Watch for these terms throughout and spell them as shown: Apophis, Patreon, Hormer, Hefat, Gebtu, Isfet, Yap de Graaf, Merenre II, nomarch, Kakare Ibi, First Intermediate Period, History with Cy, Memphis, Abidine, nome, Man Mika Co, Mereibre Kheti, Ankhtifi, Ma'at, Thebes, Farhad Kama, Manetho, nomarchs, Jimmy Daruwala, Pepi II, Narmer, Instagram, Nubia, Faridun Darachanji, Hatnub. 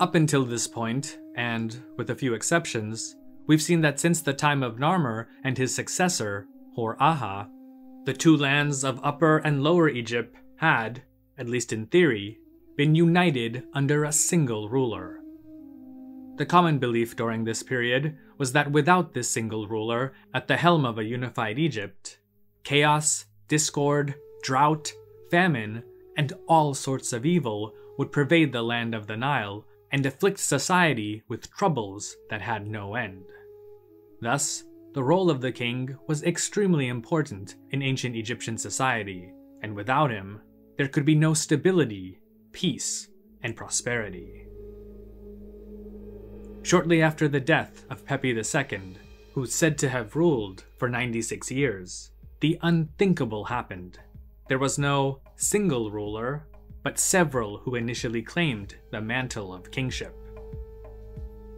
Up until this point, and with a few exceptions, we've seen that since the time of Narmer and his successor, Hor-Aha, the two lands of Upper and Lower Egypt had, at least in theory, been united under a single ruler. The common belief during this period was that without this single ruler at the helm of a unified Egypt, chaos, discord, drought, famine, and all sorts of evil would pervade the land of the Nile and afflict society with troubles that had no end. Thus, the role of the king was extremely important in ancient Egyptian society, and without him, there could be no stability, peace, and prosperity. Shortly after the death of Pepi II, who's said to have ruled for 96 years, the unthinkable happened. There was no single ruler, but several who initially claimed the mantle of kingship.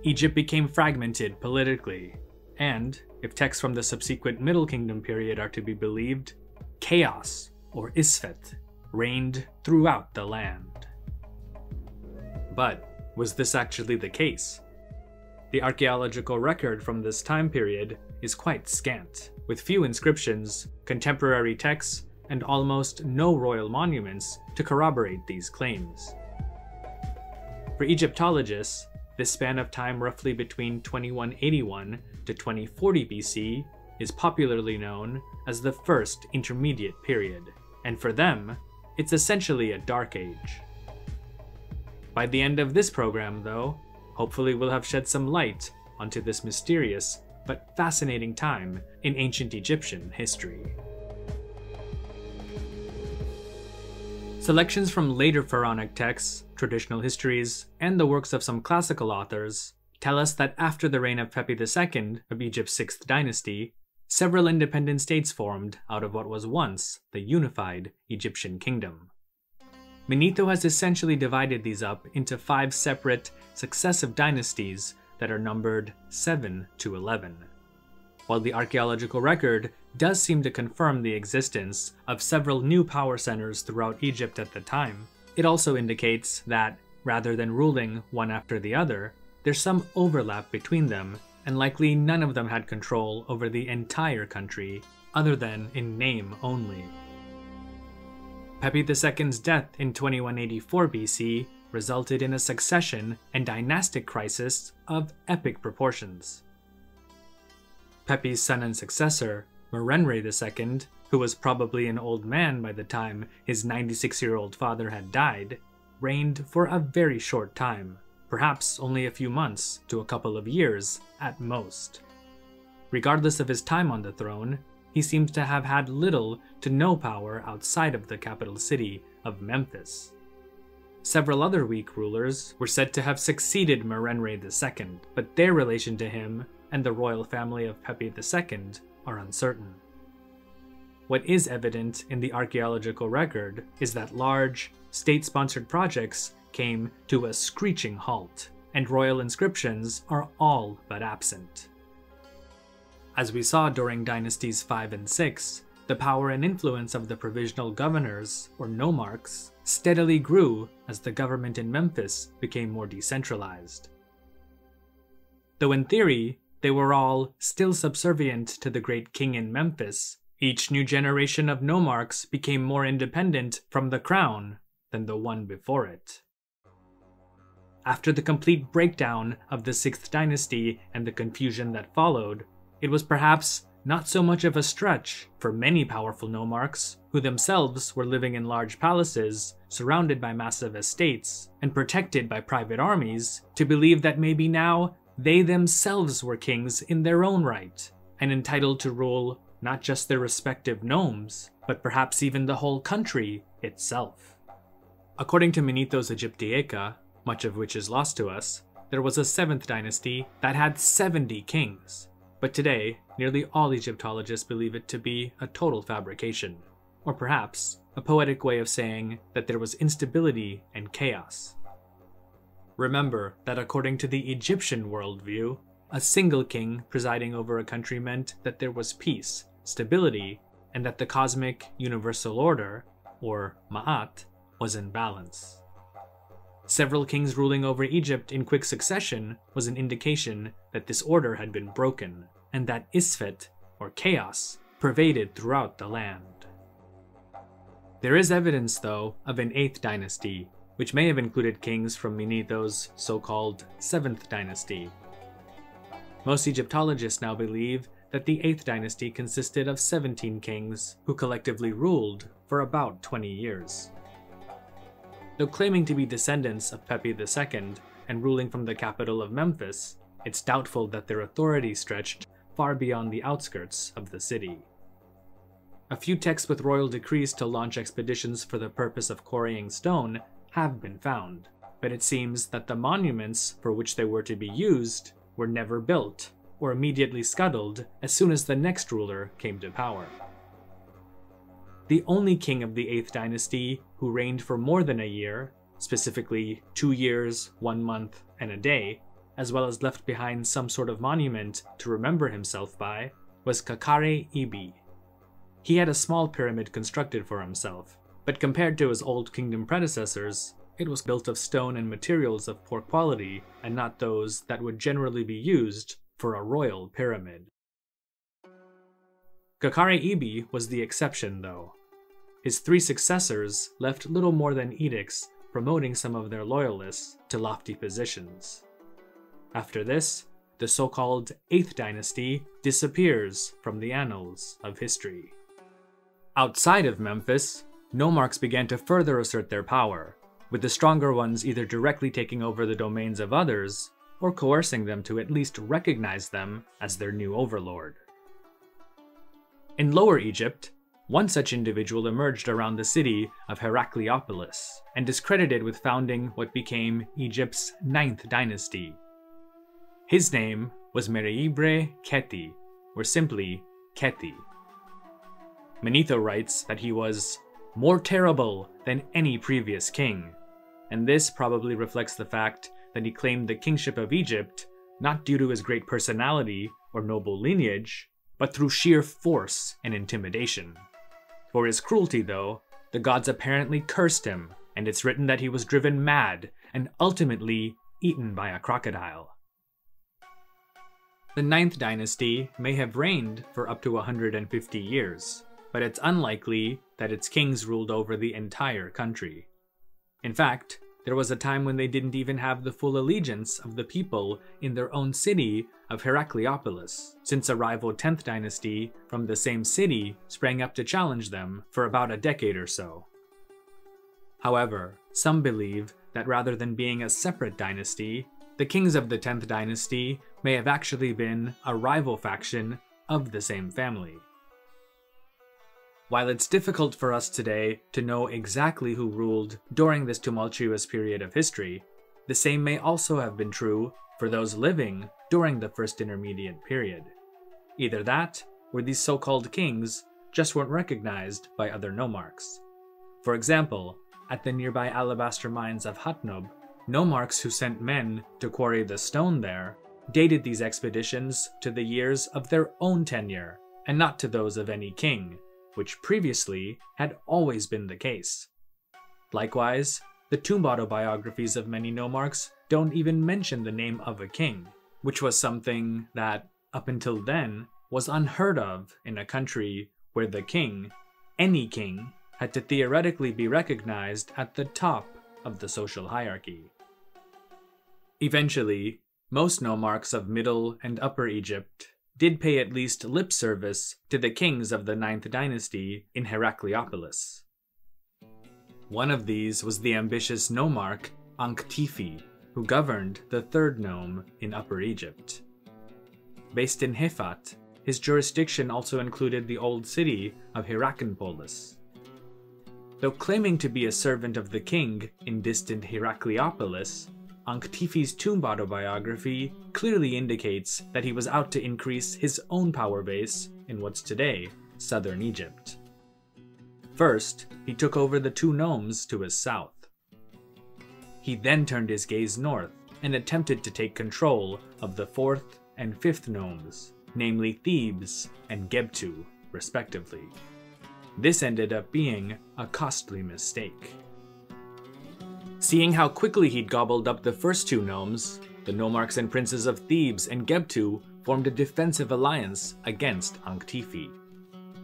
Egypt became fragmented politically, and, if texts from the subsequent Middle Kingdom period are to be believed, chaos, or Isfet, reigned throughout the land. But was this actually the case? The archaeological record from this time period is quite scant, with few inscriptions, contemporary texts, and almost no royal monuments to corroborate these claims. For Egyptologists, this span of time roughly between 2181 to 2040 BC is popularly known as the First Intermediate Period, and for them, it's essentially a dark age. By the end of this program, though, hopefully we'll have shed some light onto this mysterious but fascinating time in ancient Egyptian history. Selections from later pharaonic texts, traditional histories, and the works of some classical authors tell us that after the reign of Pepi II of Egypt's 6th dynasty, several independent states formed out of what was once the unified Egyptian kingdom. Manetho has essentially divided these up into 5 separate, successive dynasties that are numbered 7 to 11. While the archaeological record does seem to confirm the existence of several new power centers throughout Egypt at the time, it also indicates that, rather than ruling one after the other, there's some overlap between them, and likely none of them had control over the entire country, other than in name only. Pepi II's death in 2184 BC resulted in a succession and dynastic crisis of epic proportions. Pepi's son and successor, Merenre II, who was probably an old man by the time his 96-year-old father had died, reigned for a very short time, perhaps only a few months to a couple of years at most. Regardless of his time on the throne, he seems to have had little to no power outside of the capital city of Memphis. Several other weak rulers were said to have succeeded Merenre II, but their relation to him and the royal family of Pepi II are uncertain. What is evident in the archaeological record is that large, state-sponsored projects came to a screeching halt, and royal inscriptions are all but absent. As we saw during dynasties 5 and 6, the power and influence of the provisional governors, or nomarchs, steadily grew as the government in Memphis became more decentralized. Though in theory, they were all still subservient to the great king in Memphis, each new generation of nomarchs became more independent from the crown than the one before it. After the complete breakdown of the 6th dynasty and the confusion that followed, it was perhaps not so much of a stretch for many powerful nomarchs, who themselves were living in large palaces, surrounded by massive estates, and protected by private armies, to believe that maybe now they themselves were kings in their own right, and entitled to rule not just their respective nomes, but perhaps even the whole country itself. According to Manetho's Egyptiaca, much of which is lost to us, there was a 7th dynasty that had 70 kings, but today, nearly all Egyptologists believe it to be a total fabrication, or perhaps a poetic way of saying that there was instability and chaos. Remember that according to the Egyptian worldview, a single king presiding over a country meant that there was peace, stability, and that the cosmic universal order, or Ma'at, was in balance. Several kings ruling over Egypt in quick succession was an indication that this order had been broken, and that Isfet, or chaos, pervaded throughout the land. There is evidence, though, of an 8th dynasty, which may have included kings from Manetho's so-called 7th dynasty. Most Egyptologists now believe that the 8th dynasty consisted of 17 kings who collectively ruled for about 20 years. Though claiming to be descendants of Pepi II and ruling from the capital of Memphis, it's doubtful that their authority stretched far beyond the outskirts of the city. A few texts with royal decrees to launch expeditions for the purpose of quarrying stone have been found, but it seems that the monuments for which they were to be used were never built or immediately scuttled as soon as the next ruler came to power. The only king of the 8th dynasty who reigned for more than a year, specifically 2 years, 1 month, and a day, as well as left behind some sort of monument to remember himself by, was Kakare Ibi. He had a small pyramid constructed for himself, but compared to his old kingdom predecessors, it was built of stone and materials of poor quality and not those that would generally be used for a royal pyramid. Kakare Ibi was the exception, though. His 3 successors left little more than edicts promoting some of their loyalists to lofty positions. After this, the so-called 8th dynasty disappears from the annals of history. Outside of Memphis, nomarchs began to further assert their power, with the stronger ones either directly taking over the domains of others or coercing them to at least recognize them as their new overlord. In Lower Egypt, one such individual emerged around the city of Heracleopolis and is credited with founding what became Egypt's 9th dynasty. His name was Mereibre Kheti, or simply Kheti. Manetho writes that he was more terrible than any previous king, and this probably reflects the fact that he claimed the kingship of Egypt not due to his great personality or noble lineage, but through sheer force and intimidation. For his cruelty, though, the gods apparently cursed him, and it's written that he was driven mad and ultimately eaten by a crocodile. The 9th dynasty may have reigned for up to 150 years, but it's unlikely that its kings ruled over the entire country. In fact, there was a time when they didn't even have the full allegiance of the people in their own city of Heracleopolis, since a rival 10th dynasty from the same city sprang up to challenge them for about a decade or so. However, some believe that rather than being a separate dynasty, the kings of the 10th dynasty may have actually been a rival faction of the same family. While it's difficult for us today to know exactly who ruled during this tumultuous period of history, the same may also have been true for those living during the First Intermediate Period. Either that, or these so-called kings just weren't recognized by other nomarchs. For example, at the nearby alabaster mines of Hatnub, nomarchs who sent men to quarry the stone there dated these expeditions to the years of their own tenure, and not to those of any king, which previously had always been the case. Likewise, the tomb autobiographies of many nomarchs don't even mention the name of a king, which was something that, up until then, was unheard of in a country where the king, any king, had to theoretically be recognized at the top of the social hierarchy. Eventually, most nomarchs of Middle and Upper Egypt did pay at least lip service to the kings of the 9th dynasty in Heracleopolis. One of these was the ambitious nomarch Ankhtifi, who governed the 3rd nome in Upper Egypt. Based in Hefat, his jurisdiction also included the old city of Heracleopolis. Though claiming to be a servant of the king in distant Heracleopolis, Ankhtifi's tomb autobiography clearly indicates that he was out to increase his own power base in what's today southern Egypt. First, he took over the 2 nomes to his south. He then turned his gaze north and attempted to take control of the 4th and 5th nomes, namely Thebes and Gebtu, respectively. This ended up being a costly mistake. Seeing how quickly he'd gobbled up the first two nomes, the nomarchs and princes of Thebes and Gebtu formed a defensive alliance against Ankhtifi.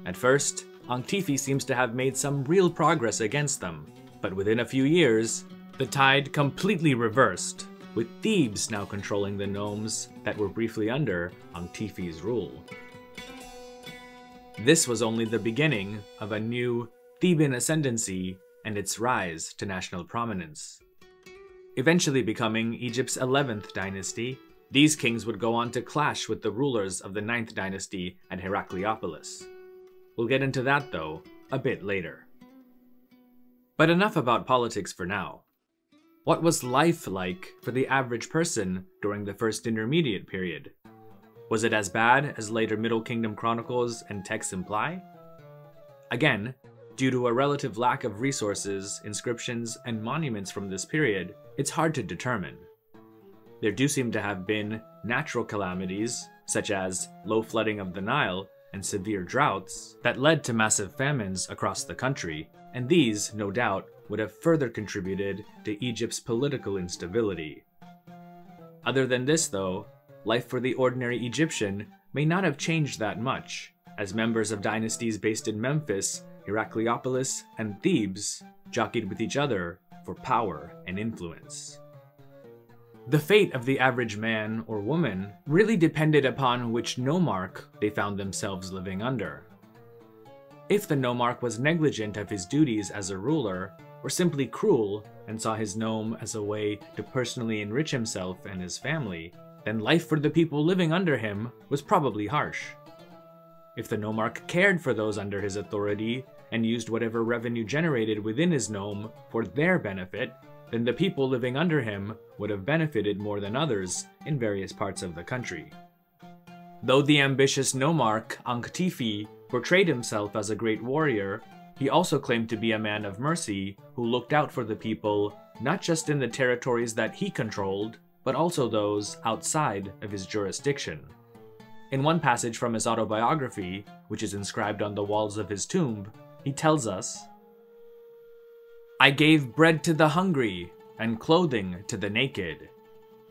At first, Ankhtifi seems to have made some real progress against them, but within a few years, the tide completely reversed, with Thebes now controlling the nomes that were briefly under Ankhtifi's rule. This was only the beginning of a new Theban ascendancy and its rise to national prominence. Eventually becoming Egypt's 11th dynasty, these kings would go on to clash with the rulers of the 9th dynasty at Heracleopolis. We'll get into that, though, a bit later. But enough about politics for now. What was life like for the average person during the First Intermediate Period? Was it as bad as later Middle Kingdom chronicles and texts imply? Again, due to a relative lack of resources, inscriptions, and monuments from this period, it's hard to determine. There do seem to have been natural calamities, such as low flooding of the Nile and severe droughts, that led to massive famines across the country, and these, no doubt, would have further contributed to Egypt's political instability. Other than this, though, life for the ordinary Egyptian may not have changed that much, as members of dynasties based in Memphis, Heracleopolis, and Thebes jockeyed with each other for power and influence. The fate of the average man or woman really depended upon which nomarch they found themselves living under. If the nomarch was negligent of his duties as a ruler, or simply cruel and saw his nome as a way to personally enrich himself and his family, then life for the people living under him was probably harsh. If the nomarch cared for those under his authority and used whatever revenue generated within his nome for their benefit, then the people living under him would have benefited more than others in various parts of the country. Though the ambitious nomarch Ankhtifi portrayed himself as a great warrior, he also claimed to be a man of mercy who looked out for the people not just in the territories that he controlled, but also those outside of his jurisdiction. In one passage from his autobiography, which is inscribed on the walls of his tomb, he tells us, "I gave bread to the hungry and clothing to the naked.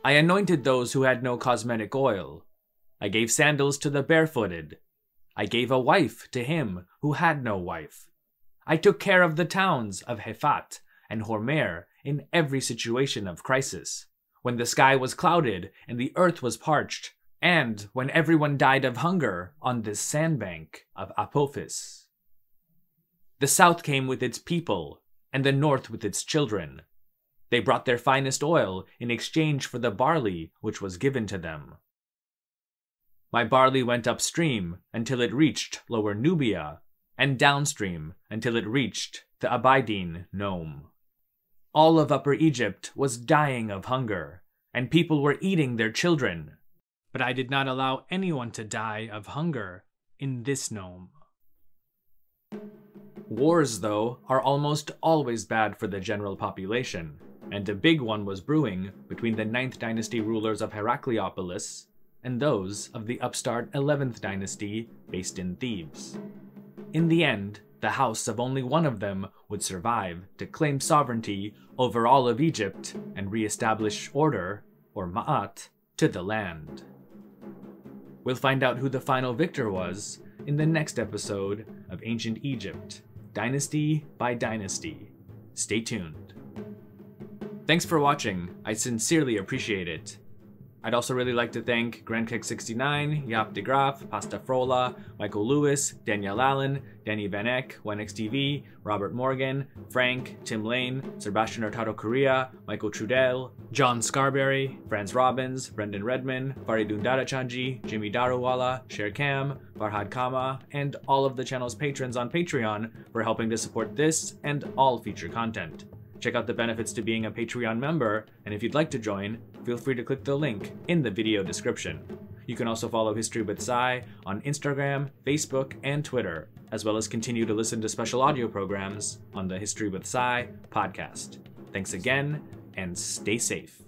I anointed those who had no cosmetic oil. I gave sandals to the barefooted. I gave a wife to him who had no wife. I took care of the towns of Hefat and Hormer in every situation of crisis, when the sky was clouded and the earth was parched, and when everyone died of hunger on this sandbank of Apophis. The south came with its people, and the north with its children. They brought their finest oil in exchange for the barley which was given to them. My barley went upstream until it reached lower Nubia, and downstream until it reached the Abidine nome. All of Upper Egypt was dying of hunger, and people were eating their children. But I did not allow anyone to die of hunger in this nome." Wars, though, are almost always bad for the general population, and a big one was brewing between the 9th dynasty rulers of Heracleopolis and those of the upstart 11th dynasty based in Thebes. In the end, the house of only one of them would survive to claim sovereignty over all of Egypt and re-establish order, or Ma'at, to the land. We'll find out who the final victor was in the next episode of Ancient Egypt, Dynasty by Dynasty. Stay tuned. Thanks for watching. I sincerely appreciate it. I'd also really like to thank GrandKeck69, Yap de Graaf, Pasta Frola, Michael Lewis, Danielle Allen, Danny Van Eck, WenXTV, Robert Morgan, Frank, Tim Lane, Sebastian Hurtado Correa, Michael Trudel, John Scarberry, Franz Robbins, Brendan Redman, Faridun Darachanji, Jimmy Daruwala, Sher Cam, Farhad Kama, and all of the channel's patrons on Patreon for helping to support this and all future content. Check out the benefits to being a Patreon member, and if you'd like to join, feel free to click the link in the video description. You can also follow History with Cy on Instagram, Facebook, and Twitter, as well as continue to listen to special audio programs on the History with Cy podcast. Thanks again, and stay safe.